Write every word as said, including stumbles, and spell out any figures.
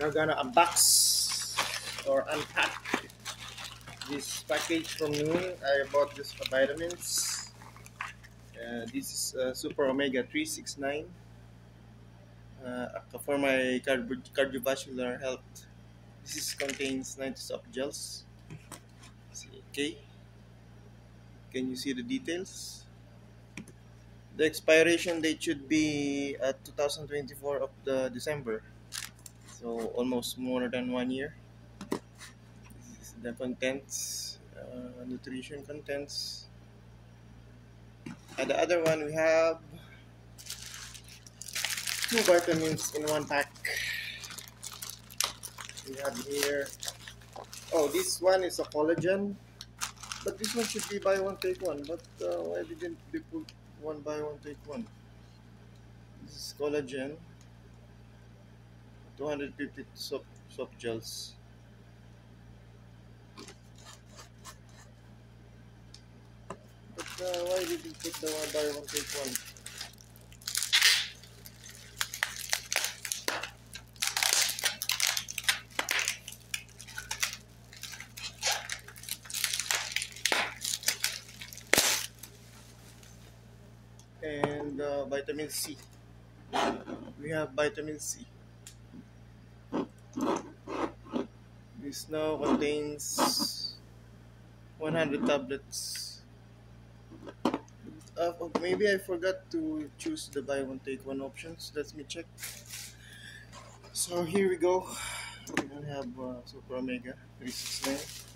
We're gonna unbox or unpack this package from Noon. I bought this for vitamins. Uh, this is uh, Super Omega three six nine uh, for my cardio cardiovascular health. This is, contains ninety soft gels. Okay, can you see the details? The expiration date should be at two thousand twenty-four of the December, so almost more than one year. This is the contents, uh, nutrition contents. And the other one, we have two vitamins in one pack. We have here, oh, this one is a collagen, but this one should be buy one take one. But uh, why didn't they put one buy one take one? This is collagen, two hundred fifty soap, soap gels. But uh, why did you put the one buy one take one? And uh, vitamin C. We have vitamin C. This now contains one hundred tablets. Uh, maybe I forgot to choose the buy one take one options. Let me check. So here we go. We have uh, Super Omega three six nine.